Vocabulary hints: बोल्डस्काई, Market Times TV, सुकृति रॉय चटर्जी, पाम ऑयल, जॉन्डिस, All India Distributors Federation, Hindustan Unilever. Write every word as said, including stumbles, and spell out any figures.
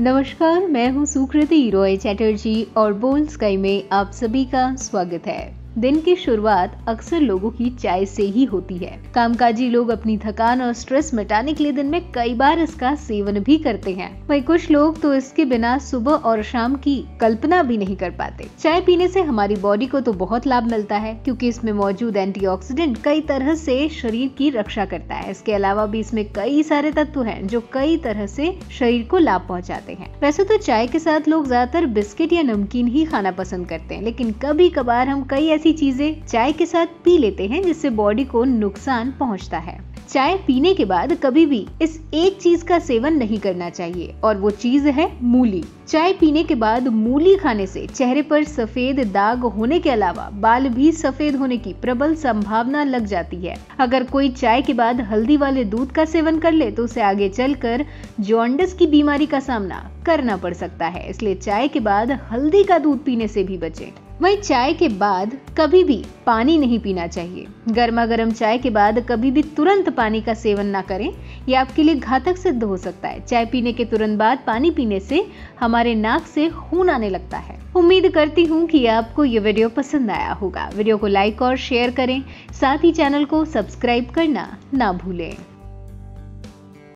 नमस्कार, मैं हूँ सुकृति रॉय चटर्जी और बोल्डस्काई में आप सभी का स्वागत है। दिन की शुरुआत अक्सर लोगों की चाय से ही होती है। कामकाजी लोग अपनी थकान और स्ट्रेस मिटाने के लिए दिन में कई बार इसका सेवन भी करते हैं। वहीं कुछ लोग तो इसके बिना सुबह और शाम की कल्पना भी नहीं कर पाते। चाय पीने से हमारी बॉडी को तो बहुत लाभ मिलता है क्योंकि इसमें मौजूद एंटीऑक्सीडेंट कई तरह से शरीर की रक्षा करता है। इसके अलावा भी इसमें कई सारे तत्व हैं जो कई तरह से शरीर को लाभ पहुंचाते हैं। वैसे तो चाय के साथ लोग ज्यादातर बिस्किट या नमकीन ही खाना पसंद करते हैं, लेकिन कभी कभार हम कई ऐसी चीजें चाय के साथ पी लेते हैं जिससे बॉडी को नुकसान पहुंचता है। चाय पीने के बाद कभी भी इस एक चीज का सेवन नहीं करना चाहिए और वो चीज है मूली। चाय पीने के बाद मूली खाने से चेहरे पर सफेद दाग होने के अलावा बाल भी सफेद होने की प्रबल संभावना लग जाती है। अगर कोई चाय के बाद हल्दी वाले दूध का सेवन कर ले तो उसे आगे चलकर जॉन्डिस की बीमारी का सामना करना पड़ सकता है। इसलिए चाय के बाद हल्दी का दूध पीने से भी बचें। वहीं चाय के बाद कभी भी पानी नहीं पीना चाहिए। गर्मा गर्म चाय के बाद कभी भी तुरंत पानी का सेवन ना करें, यह आपके लिए घातक सिद्ध हो सकता है। चाय पीने के तुरंत बाद पानी पीने से हमारे नाक से खून आने लगता है। उम्मीद करती हूँ कि आपको ये वीडियो पसंद आया होगा। वीडियो को लाइक और शेयर करें, साथ ही चैनल को सब्सक्राइब करना ना भूलें।